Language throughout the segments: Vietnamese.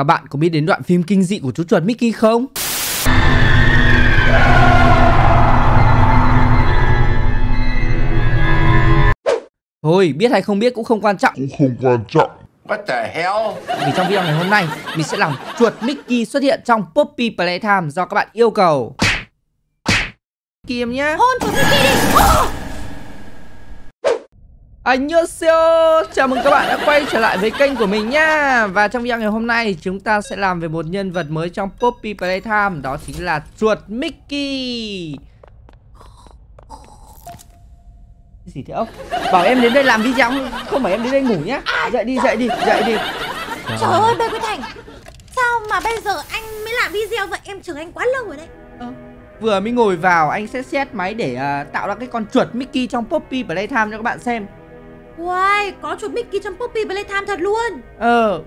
Các bạn có biết đến đoạn phim kinh dị của chú chuột Mickey không? Thôi, biết hay không biết cũng không quan trọng. What the hell? Vì trong video ngày hôm nay, mình sẽ làm chuột Mickey xuất hiện trong Poppy Playtime do các bạn yêu cầu. Kìm nhá. Hôn chuột Mickey đi. Annyeonghaseyo, chào mừng các bạn đã quay trở lại với kênh của mình nha. Và trong video ngày hôm nay chúng ta sẽ làm về một nhân vật mới trong Poppy Playtime, đó chính là chuột Mickey. Cái gì thế ốc? Bảo em đến đây làm video không phải em đến đây ngủ nhá. Dậy đi. Trời ơi Bê Quy Thành, sao mà bây giờ anh mới làm video vậy? Em chờ anh quá lâu rồi đấy. Vừa mới ngồi vào anh sẽ xét máy để tạo ra cái con chuột Mickey trong Poppy Playtime cho các bạn xem. Wow, có chuột Mickey trong Poppy Playtime thật luôn.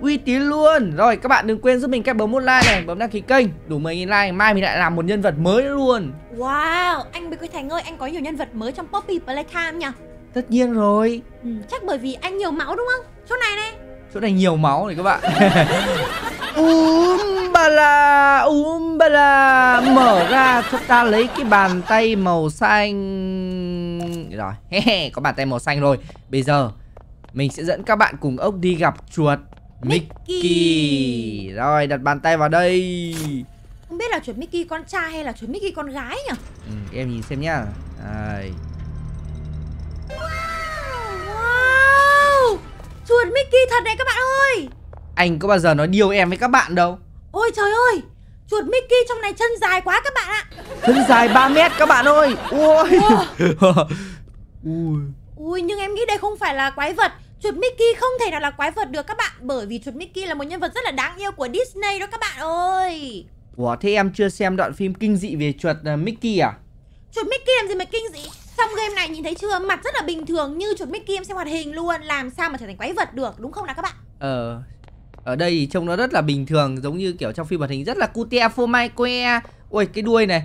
Uy tín luôn. Rồi các bạn đừng quên giúp mình cách bấm một like này, bấm đăng ký kênh. Đủ 10.000 like, mai mình lại làm một nhân vật mới luôn. Wow, anh Bê Quy Thành ơi, anh có nhiều nhân vật mới trong Poppy Playtime nhỉ? Tất nhiên rồi. Chắc bởi vì anh nhiều máu đúng không? Chỗ này này. Chỗ này nhiều máu này các bạn. Umbala, mở ra chúng ta lấy cái bàn tay màu xanh. Rồi, có bàn tay màu xanh rồi. Bây giờ mình sẽ dẫn các bạn cùng ốc đi gặp chuột Mickey. Rồi, đặt bàn tay vào đây. Không biết là chuột Mickey con trai hay là chuột Mickey con gái nhỉ? Em nhìn xem nhá. Đây. Wow, chuột Mickey thật đấy các bạn ơi. Anh có bao giờ nói điều em với các bạn đâu. Ôi trời ơi, chuột Mickey trong này chân dài quá các bạn ạ. Chân dài 3 mét các bạn ơi. Ui, nhưng em nghĩ đây không phải là quái vật. Chuột Mickey không thể nào là quái vật được các bạn, bởi vì chuột Mickey là một nhân vật rất là đáng yêu của Disney đó các bạn ơi. Ủa, thế em chưa xem đoạn phim kinh dị về chuột Mickey à? Chuột Mickey làm gì mà kinh dị? Trong game này nhìn thấy chưa, mặt rất là bình thường như chuột Mickey em xem hoạt hình luôn. Làm sao mà trở thành quái vật được, đúng không nào các bạn? Ở đây thì trông nó rất là bình thường, giống như kiểu trong phim hoạt hình rất là cute phô mai que. Ôi cái đuôi này.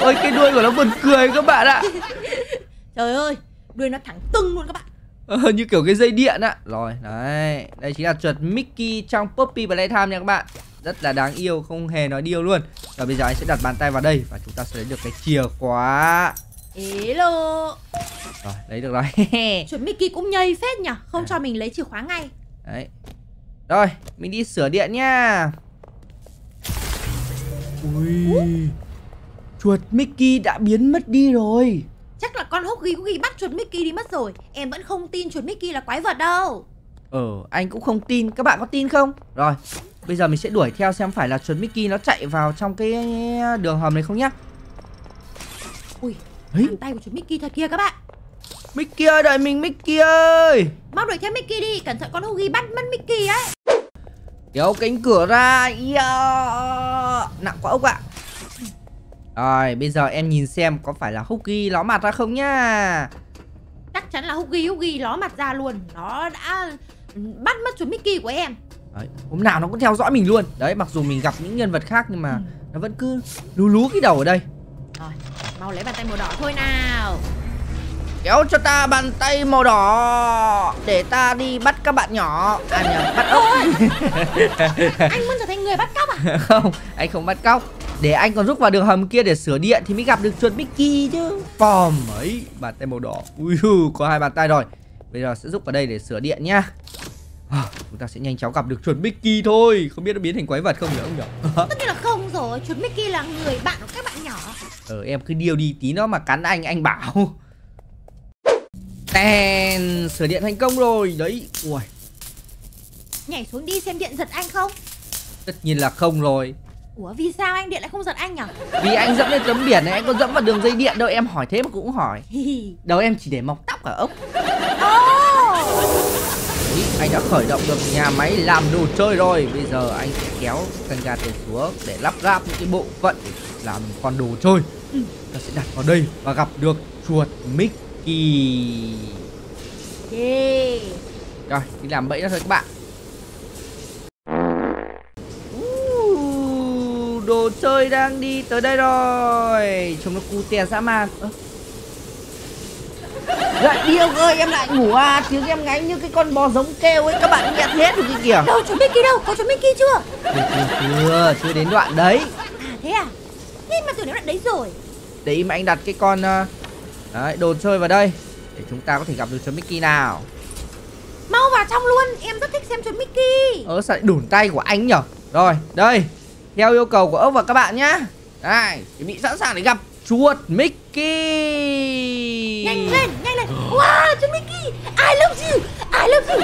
Ôi cái đuôi của nó buồn cười các bạn ạ. Trời ơi, đuôi nó thẳng tưng luôn các bạn. Như kiểu cái dây điện ạ. Rồi, đấy, đây chính là chuột Mickey trong Poppy Playtime nha các bạn. Rất là đáng yêu, không hề nói điêu luôn. Rồi bây giờ anh sẽ đặt bàn tay vào đây và chúng ta sẽ lấy được cái chìa khóa. Hello. Rồi, lấy được rồi. Chuột Mickey cũng nhây phết nhỉ, không cho mình lấy chìa khóa ngay. Đấy. Rồi, mình đi sửa điện nha. Ui. Chuột Mickey đã biến mất đi rồi. Chắc là con Huggy cũng bắt chuột Mickey đi mất rồi. Em vẫn không tin chuột Mickey là quái vật đâu. Anh cũng không tin, các bạn có tin không? Rồi, bây giờ mình sẽ đuổi theo xem phải là chuột Mickey nó chạy vào trong cái đường hầm này không nhá. Ui, bàn tay của chuột Mickey thật kia các bạn. Mickey ơi, đợi mình Mickey ơi. Mau đuổi theo Mickey đi, cẩn thận con Huggy bắt mất Mickey ấy. Kéo cánh cửa ra. Nặng quá ốc ạ. Rồi, bây giờ em nhìn xem có phải là Huggy ló mặt ra không nhá. Chắc chắn là Huggy ló mặt ra luôn. Nó đã bắt mất chuột Mickey của em. Đấy, hôm nào nó cũng theo dõi mình luôn. Đấy, mặc dù mình gặp những nhân vật khác nhưng mà nó vẫn cứ lú lú cái đầu ở đây. Rồi, mau lấy bàn tay màu đỏ thôi nào. Kéo cho ta bàn tay màu đỏ để ta đi bắt các bạn nhỏ. À nhờ, bắt ốc. Anh muốn trở thành người bắt cóc à? Không, anh không bắt cóc. Để anh còn rút vào đường hầm kia để sửa điện thì mới gặp được chuột Mickey chứ. Phòm ấy, bàn tay màu đỏ. Ui, có 2 bàn tay rồi. Bây giờ sẽ rút vào đây để sửa điện nhá. Chúng ta sẽ nhanh chóng gặp được chuột Mickey thôi. Không biết nó biến thành quái vật không nhỉ ông nhỉ? Tất nhiên là không rồi, chuột Mickey là người bạn của các bạn nhỏ. Em cứ điêu đi, tí nó mà cắn anh bảo. Tèn, sửa điện thành công rồi đấy. Ui, nhảy xuống đi xem điện giật anh không. Tất nhiên là không rồi. Ủa vì sao anh điện lại không giật anh nhỉ? Vì anh dẫm lên tấm biển này, anh có dẫm vào đường dây điện đâu. Em hỏi thế mà cũng hỏi. Đầu em chỉ để mọc tóc hả ốc? Đấy, anh đã khởi động được nhà máy làm đồ chơi rồi. Bây giờ anh sẽ kéo cần gạt từ xuống để lắp ráp những cái bộ phận làm con đồ chơi. Ta sẽ đặt vào đây và gặp được chuột Mickey. Rồi, đi làm bẫy nó thôi các bạn. Đồ chơi đang đi tới đây rồi. Trông nó cute dã man. Lại đi ông ơi, em lại ngủ à. Tiếng em ngáy như cái con bò giống kêu ấy. Các bạn nghe hết rồi kìa. Đâu chú Mickey đâu, có chú Mickey chưa? Chưa đến đoạn đấy. À thế à? Thế mà tưởng đến đoạn đấy rồi. Để im anh đặt cái con đấy, đồn chơi vào đây. Để chúng ta có thể gặp được chú Mickey nào. Mau vào trong luôn, em rất thích xem chú Mickey. Sao lại đủn tay của anh nhở. Rồi, đây. Theo yêu cầu của ông và các bạn nhá. Đây, chuẩn bị sẵn sàng để gặp chuột Mickey. Nhanh lên, nhanh lên. Wow, chuột Mickey, I love you, I love you.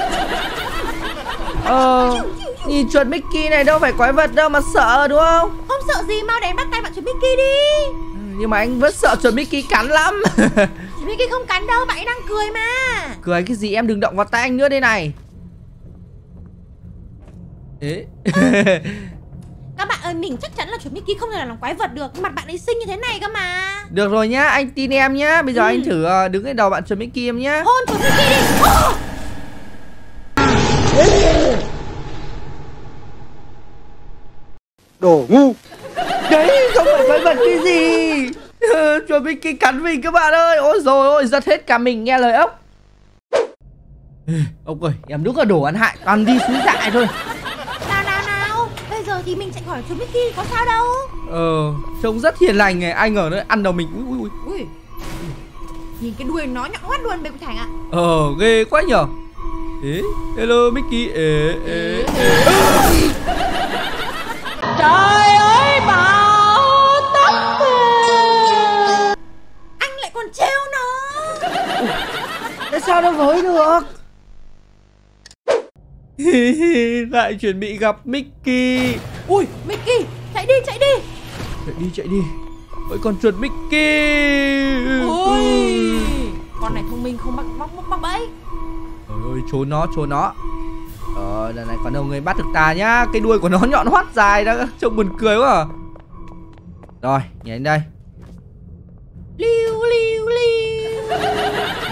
Nhìn chuột Mickey này đâu phải quái vật đâu mà sợ đúng không? Không sợ gì, mau đến bắt tay bạn chuột Mickey đi. Nhưng mà anh vẫn sợ chuột Mickey cắn lắm. Chuột Mickey không cắn đâu, bạn ấy đang cười mà. Cười cái gì, em đừng động vào tay anh nữa đây này. Ê. Các bạn ơi, mình chắc chắn là chuột Mickey không thể là làm quái vật được. Mặt bạn ấy xinh như thế này cơ mà. Được rồi nhá, anh tin em nhá. Bây giờ anh thử đứng lên đầu bạn chuột Mickey em nhá. Hôn chuột Mickey đi. Đồ ngu. Đấy, không phải quái vật cái gì. Chuột Mickey cắn mình các bạn ơi. Ôi rồi ôi, giật hết cả mình nghe lời ốc. Ông ơi, em đúng là đồ ăn hại. Toàn đi xuống dại thôi. Thì mình chạy khỏi chú Mickey có sao đâu. Trông rất hiền lành này, ai ngờ nó ăn đầu mình. Ui. Nhìn cái đuôi nó nhọn hoắt luôn, bề của Thành ạ. Ghê quá nhở. Hello Mickey. Trời ơi, bảo tắc. Anh lại còn trêu nó. Tại sao nó với được. Lại chuẩn bị gặp Mickey. Ui, Mickey, chạy đi, chạy đi. Chạy đi, chạy đi. Với con chuột Mickey. Ui. Con này thông minh không mắc bẫy. Trời ơi, trốn nó, trốn nó. Lần này còn đâu người bắt được ta nhá. Cái đuôi của nó nhọn hoắt dài đó, trông buồn cười quá à. Rồi, nhảy đến đây. Liu liu liu.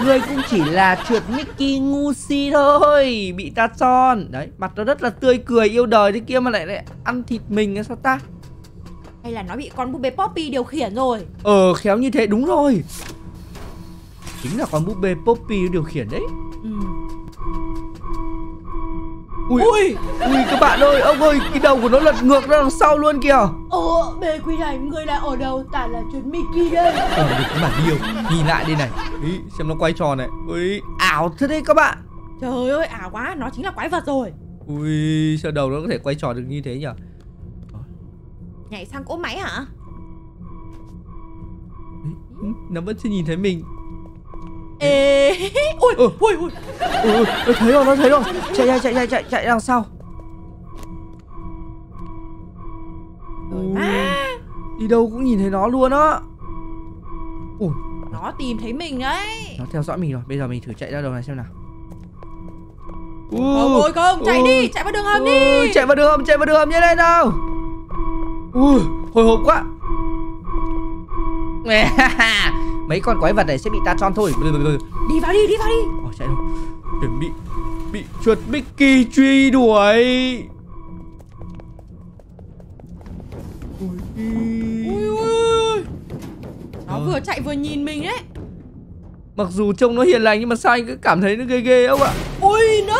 Ngươi cũng chỉ là chuột Mickey ngu si thôi, bị ta son. Đấy, mặt nó rất là tươi cười yêu đời thế kia mà lại ăn thịt mình sao ta? Hay là nó bị con búp bê Poppy điều khiển rồi. Khéo như thế đúng rồi. Chính là con búp bê Poppy điều khiển đấy. Ui các bạn ơi, ông ơi, cái đầu của nó lật ngược ra đằng sau luôn kìa. Bê Quy Thành, người lại ở đâu? Ta là chuột Mickey đây. Được cái bản điều, nhìn lại đây này. Ý, xem nó quay tròn này. Ui, ảo thế đấy các bạn. Trời ơi, ảo quá, nó chính là quái vật rồi. Ui, sao đầu nó có thể quay tròn được như thế nhỉ? Nhảy sang cỗ máy hả? Nó vẫn chưa nhìn thấy mình. Ui. Nó thấy rồi, nó thấy rồi. Chạy đằng sau. Đi đâu cũng nhìn thấy nó luôn á. Nó tìm thấy mình đấy. Nó theo dõi mình rồi. Bây giờ mình thử chạy ra đầu này xem nào. Ôi không, chạy đi, chạy vào đường hầm đi. Chạy vào đường hầm như thế nào. Hồi hộp quá. Mấy con quái vật này sẽ bị ta tròn thôi. Đi vào đi, đi vào đi. Chạy rồi. Chuẩn bị chuột Mickey truy đuổi. Ui. Nó vừa chạy vừa nhìn mình đấy. Mặc dù trông nó hiền lành nhưng mà sao anh cứ cảm thấy nó ghê ghê không ạ? Ui no.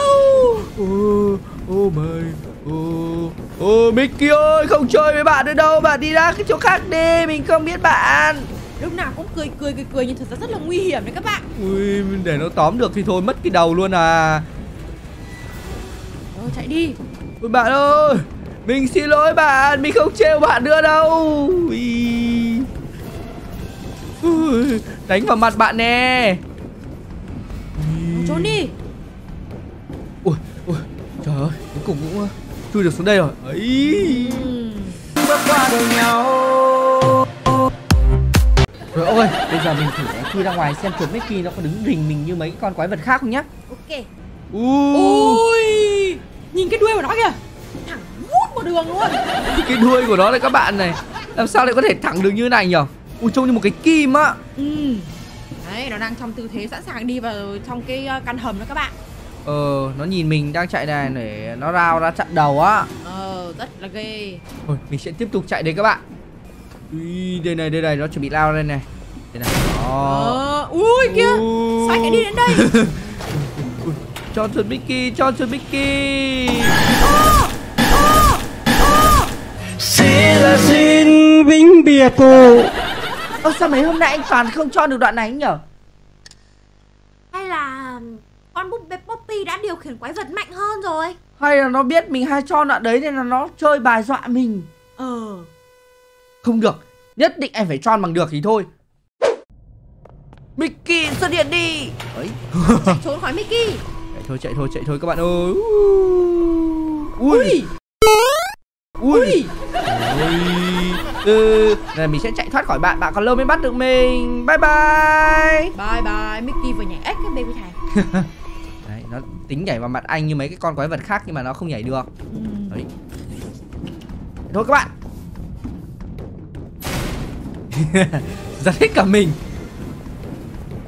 Mickey ơi, không chơi với bạn nữa đâu. Bạn đi ra cái chỗ khác đi, mình không biết bạn. Lúc nào cũng cười nhưng thực ra rất là nguy hiểm đấy các bạn. Ui, để nó tóm được thì thôi mất cái đầu luôn à. Chạy đi. Ui bạn ơi, mình xin lỗi bạn, mình không trêu bạn nữa đâu. Ui, đánh vào mặt bạn nè. Trốn đi. Ui, trời ơi, cuối cùng cũng chui được xuống đây rồi. Bước qua đời nhau. Rồi ông ơi, bây giờ mình thử chui ra ngoài xem chuột Mickey nó có đứng rình mình như mấy con quái vật khác không nhá. Ok. Ui, nhìn cái đuôi của nó kìa. Thẳng vút một đường luôn. Cái đuôi của nó này các bạn này. Làm sao lại có thể thẳng đường như này nhỉ? Ui, trông như một cái kim á. Đấy, nó đang trong tư thế sẵn sàng đi vào trong cái căn hầm đó các bạn. Nó nhìn mình đang chạy này để nó lao ra chặn đầu á. Rất là ghê. Thôi, mình sẽ tiếp tục chạy đấy các bạn. Ui, đây này, nó chuẩn bị lao lên này. Thế nào? Đó. Ui kia, sao anh lại đi đến đây? Cho chuột Mickey, cho chuột Mickey. Xin là xin vĩnh biệt cô. Ơ sao mấy hôm nay anh toàn không cho được đoạn này anh nhở? Hay là con búp bê Poppy đã điều khiển quái vật mạnh hơn rồi? Hay là nó biết mình hay cho đoạn đấy nên là nó chơi bài dọa mình? Không được, nhất định anh phải cho bằng được thì thôi. Mickey xuất hiện đi. Ấy. Chạy trốn khỏi Mickey. Chạy thôi các bạn ơi. Ui. Này mình sẽ chạy thoát khỏi bạn, bạn còn lâu mới bắt được mình. Bye bye. Mickey vừa nhảy ếch cái baby thằng. Đấy, nó tính nhảy vào mặt anh như mấy cái con quái vật khác nhưng mà nó không nhảy được. Đấy. Thôi các bạn. Giật hết cả mình.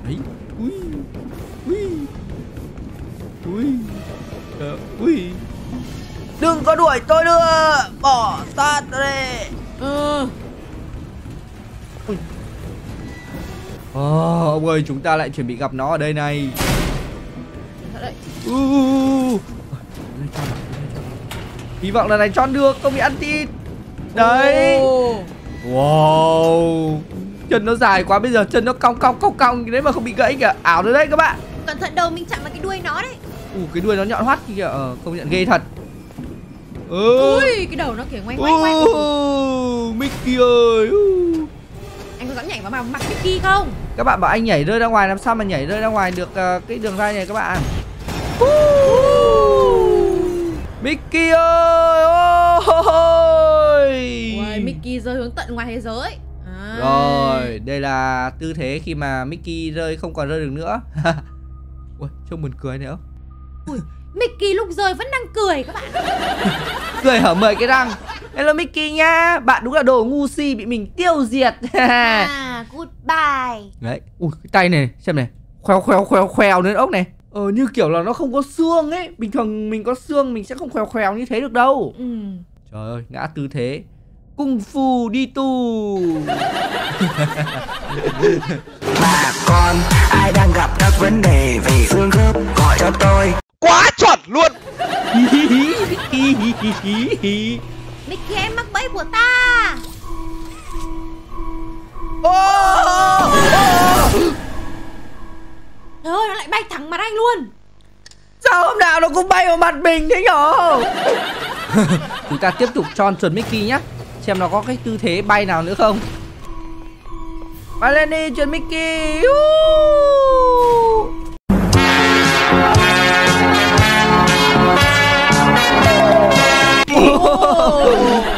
Đấy. Ui. Đừng có đuổi tôi nữa. Bỏ ta đây. Ông ơi, chúng ta lại chuẩn bị gặp nó ở đây này. Hy vọng là này cho được, không bị ăn thịt. Đấy. Wow. Chân nó dài quá, bây giờ chân nó cong đấy mà không bị gãy kìa. Ảo rồi đấy các bạn. Cẩn thận đầu mình chạm vào cái đuôi nó đấy. Cái đuôi nó nhọn hoắt kìa, công nhận ghê thật. Ui, cái đầu nó kiểu ngoay. Mickey ơi. Anh có dám nhảy vào mặt Mickey không? Các bạn bảo anh nhảy rơi ra ngoài, làm sao mà nhảy rơi ra ngoài được cái đường ray này các bạn. Mickey ơi. Ôi, Mickey rơi hướng tận ngoài thế giới. Rồi, đây là tư thế khi mà Mickey rơi không còn rơi được nữa. Ui, trông buồn cười nữa. Ui, Mickey lúc rơi vẫn đang cười các bạn. Cười hở 10 cái răng. Hello Mickey nha, bạn đúng là đồ ngu si bị mình tiêu diệt. Goodbye. Đấy, ui cái tay này, xem này. Khoeo lên ốc này. Như kiểu là nó không có xương ấy. Bình thường mình có xương mình sẽ không khoeo như thế được đâu. Trời ơi, ngã tư thế cung phu đi tu. Bà con ai đang gặp các vấn đề về xương khớp gọi cho tôi. Quá chuẩn luôn. Mickey em mắc bẫy của ta. Trời ơi, nó lại bay thẳng mặt anh luôn. Sao hôm nào nó cũng bay vào mặt mình thế nhở? Chúng ta tiếp tục tròn chuẩn Mickey nhá. Xem nó có cái tư thế bay nào nữa không. Bay lên đi chuẩn Mickey.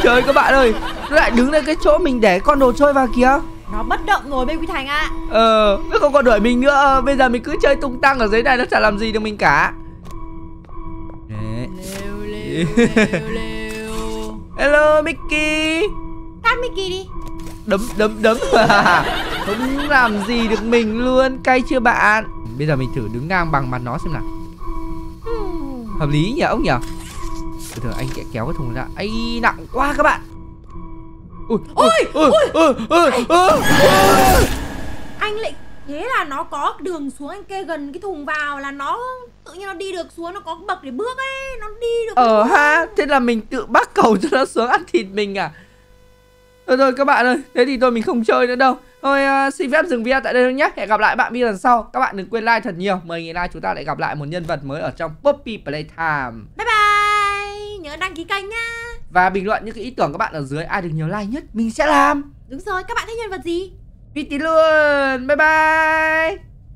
Trời các bạn ơi, nó lại đứng lên cái chỗ mình để con đồ chơi vào kìa. Nó bất động rồi Baby Thành ạ. Nó không còn đuổi mình nữa. Bây giờ mình cứ chơi tung tăng ở dưới này, nó chả làm gì được mình cả. Lêu. Hello Mickey. Tát Mickey đi. Đấm. Không làm gì được mình luôn. Cay chưa bạn? Bây giờ mình thử đứng ngang bằng mặt nó xem nào. Hợp lý nhỉ ông nhỉ? Từ từ anh sẽ kéo cái thùng ra. Ấy nặng quá các bạn. Ôi. Anh lại thế là nó có đường xuống, anh kê gần cái thùng vào là nó tự nhiên nó đi được xuống, nó có bậc để bước ấy, nó đi được. Ha, thế là mình tự bắt cầu cho nó xuống ăn thịt mình à? Thôi các bạn ơi, thế thì mình không chơi nữa đâu. Thôi xin phép dừng video tại đây thôi nhé. Hẹn gặp lại bạn video lần sau. Các bạn đừng quên like thật nhiều. 10.000 like chúng ta lại gặp lại một nhân vật mới ở trong Poppy Playtime. Bye bye. Nhớ đăng ký kênh nhá. Và bình luận những cái ý tưởng các bạn ở dưới, ai được nhiều like nhất mình sẽ làm. Đúng rồi, các bạn thích nhân vật gì? Viết tí luôn. Bye bye.